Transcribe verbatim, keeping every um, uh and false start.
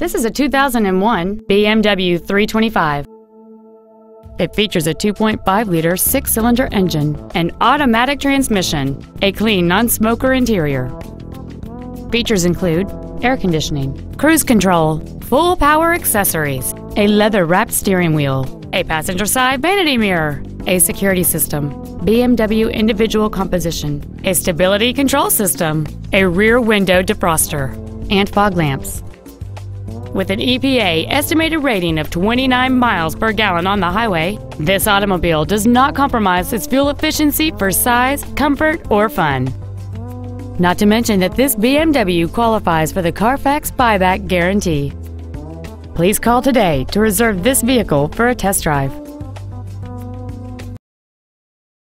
This is a two thousand one B M W three twenty-five. It features a two point five liter six-cylinder engine, an automatic transmission, a clean non-smoker interior. Features include air conditioning, cruise control, full power accessories, a leather-wrapped steering wheel, a passenger side vanity mirror, a security system, B M W individual composition, a stability control system, a rear window defroster, and fog lamps. With an E P A estimated rating of twenty-nine miles per gallon on the highway, this automobile does not compromise its fuel efficiency for size, comfort, or fun. Not to mention that this B M W qualifies for the Carfax buyback guarantee. Please call today to reserve this vehicle for a test drive.